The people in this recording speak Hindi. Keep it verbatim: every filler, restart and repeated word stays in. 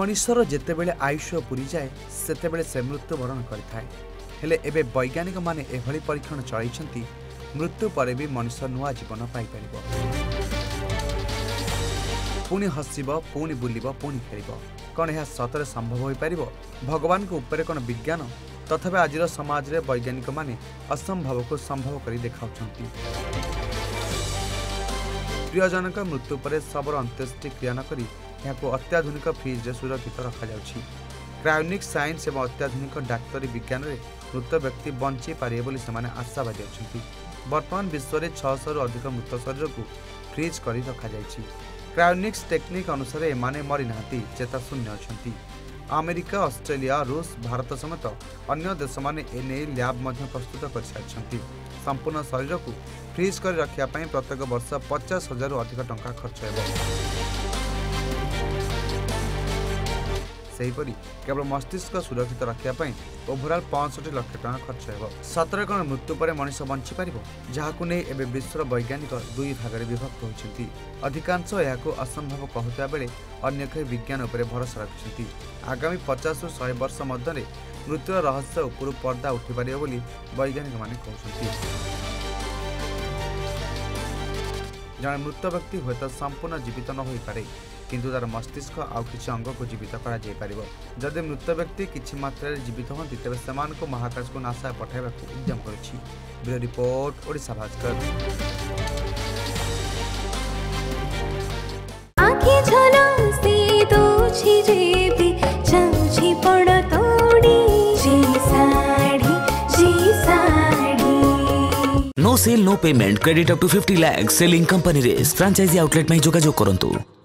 मनुष्यर जितेबले आयुष पूरी जाए सेतेबले से मृत्युवरण करे। वैज्ञानिक माने एभली परीक्षण चलाई मृत्यु पर भी मनुष्य नुआ जीवन पाइप पुणी हसब पुणी बुल पुणी फेर कौन यह सतरे संभव हो पार। भगवान को ऊपर कौन विज्ञान तथापि आज समाज में वैज्ञानिक माने असंभव को संभव कर देखा। प्रियजन का मृत्यु पर शबर अंत्येष्टिक्रिया नक यहाँ अत्याधुनिक फ्रिज्रे सुरक्षित रखा जाउछि। क्रायोनिक साइंस और अत्याधुनिक डाक्तरी विज्ञान में मृत व्यक्ति बंची पारे बोली से आशावादी अच्छी। बर्तमान विश्व में छह सौ रु अधिक मृत शरीर को फ्रिज कर रखा जाइछि। क्रायोनिक्स टेक्निक अनुसार एमाने मरीना चेताशून्य अच्छा। अमेरिका ऑस्ट्रेलिया रूस भारत समेत अन्य देश मैंने एने लैब प्रस्तुत कर सारी संपूर्ण शरीर को फ्रिज कर रखापी प्रत्येक वर्ष पचास हजार अधिक टंका खर्च हो। सेहीपरि केवल मस्तिष्क सुरक्षित रखापी ओभरअल पैंसठ लाख टका खर्च हो। सतरे कण मृत्यु पर मनुष्य बंची पार जहाक नहीं विश्व वैज्ञानिक दुई भागे विभक्त होती। अधिकांश यह असंभव कहता बेले अनेक कई विज्ञान उपर भरोसा रखिंट। आगामी पचास रु शहे वर्ष मध्य मृत्युर रहस्य उपरू पर्दा उठिपार वैज्ञानिक माने कहते। जड़े मृत व्यक्ति हूँ तो संपूर्ण जीवित न हो पारे किंतु तार मस्तिष्क आउ किसी अंग को जीवित करा जाय परिबो। जदि मृत व्यक्ति किसी मात्रा जीवित हाँ तेज से महाकाश को नासा पठाइबा को उद्यम करिछि। Bureau report Odisha Bhaskar. No sale, no payment. Credit up to fifty lakhs. Selling company raise. Franchisee outlet में जोगाजोग करंतु।